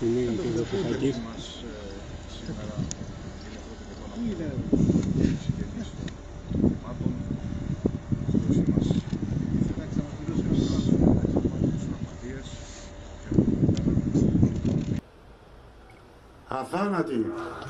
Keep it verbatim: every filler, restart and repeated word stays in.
στιγμή και εδώ που θα γύρω. Αθάνατη!